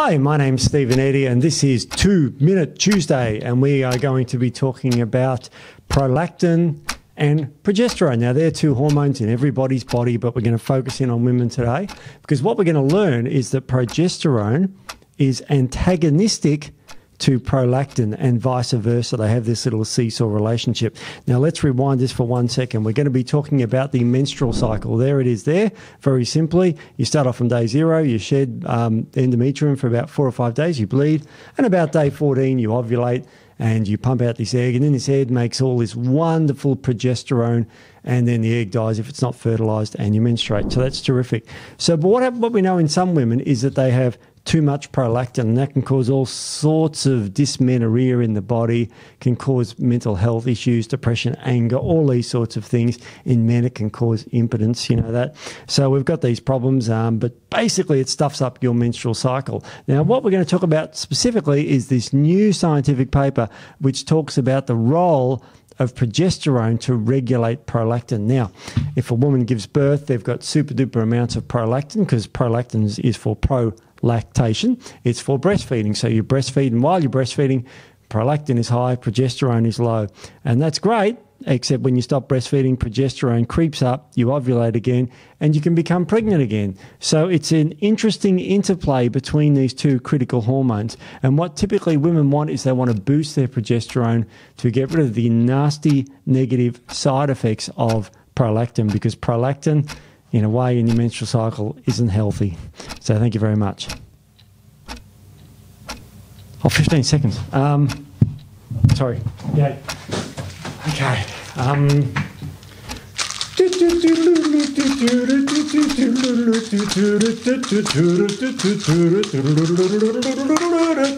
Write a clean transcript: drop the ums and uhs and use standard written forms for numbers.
Hi, my name's Stephen Eddy and this is 2 Minute Tuesday, and we are going to be talking about prolactin and progesterone. Now, they're two hormones in everybody's body, but we're going to focus in on women today because what we're going to learn is that progesterone is antagonistic to prolactin and vice versa. They have this little seesaw relationship. Now let's rewind this for 1 second. We're going to be talking about the menstrual cycle. There it is there, very simply. You start off from day 0, you shed endometrium for about 4 or 5 days, you bleed, and about day 14 you ovulate and you pump out this egg, and then this egg makes all this wonderful progesterone, and then the egg dies if it's not fertilized and you menstruate. So that's terrific. So but what we know in some women is that they have too much prolactin, and that can cause all sorts of dysmenorrhea in the body, can cause mental health issues, depression, anger, all these sorts of things. In men, it can cause impotence, you know that. So we've got these problems, but basically it stuffs up your menstrual cycle. Now, what we're going to talk about specifically is this new scientific paper which talks about the role of progesterone to regulate prolactin. Now, if a woman gives birth, they've got super duper amounts of prolactin, because prolactin is for prolactation. It's for breastfeeding. So you breastfeed, and while you're breastfeeding, prolactin is high, progesterone is low. And that's great, except when you stop breastfeeding, progesterone creeps up, you ovulate again, and you can become pregnant again. So it's an interesting interplay between these two critical hormones. And what typically women want is they want to boost their progesterone to get rid of the nasty negative side effects of prolactin, because prolactin, in a way, in your menstrual cycle isn't healthy. So thank you very much. Oh, 15 seconds. Sorry. Yeah. Okay.